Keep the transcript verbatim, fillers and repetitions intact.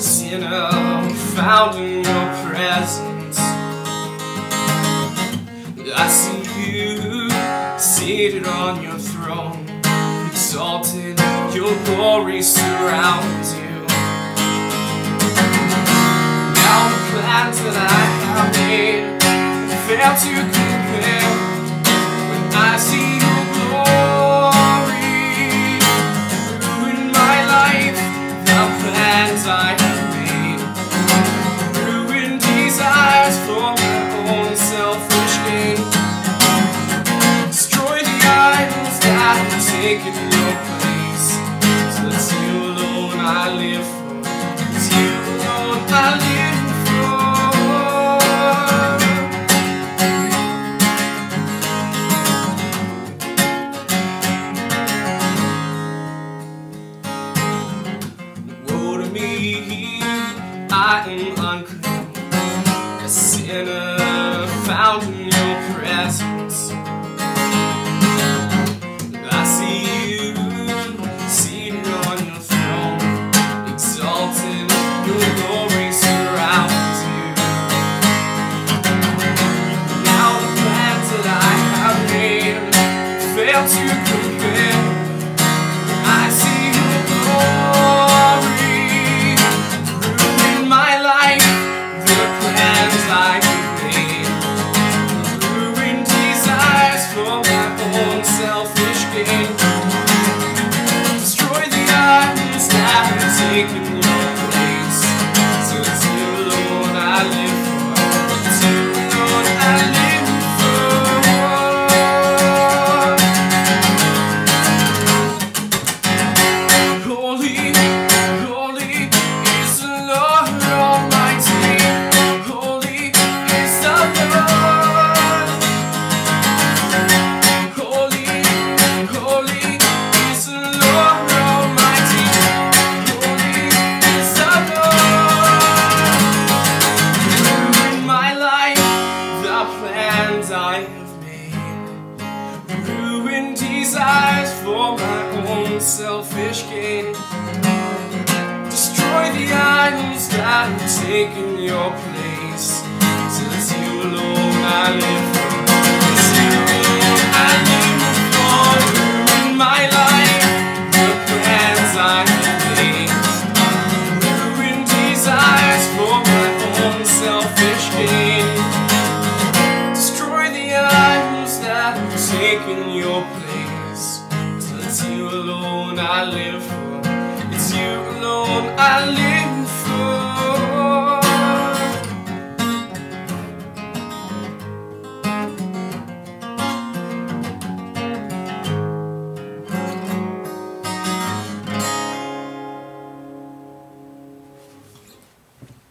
sinner found in your presence. I see you seated on your throne, exalted, your glory surrounds you. Now the plans that I have made fail to compare when I see your glory. Ruin my life, the plans I have made, ruin desires for my own selfish gain. Destroy the idols that have taken your place, so it's you alone I live for, it's you alone I live for. I am unclean, a sinner found in your presence. I see you seated on your throne, exalted, your glory surrounds you. Now the plans that I have made fail to compare. I see your glory. Taking your place, so it's you alone I live for, it's you alone I live for. Holy, holy is the Lord Almighty, holy is the Lord, holy, holy is the Lord Almighty. I have made ruined desires for my own selfish gain. Destroy the idols that have taken your place, since you alone I live for. Taking your place, so it's you alone I live for, it's you alone I live for.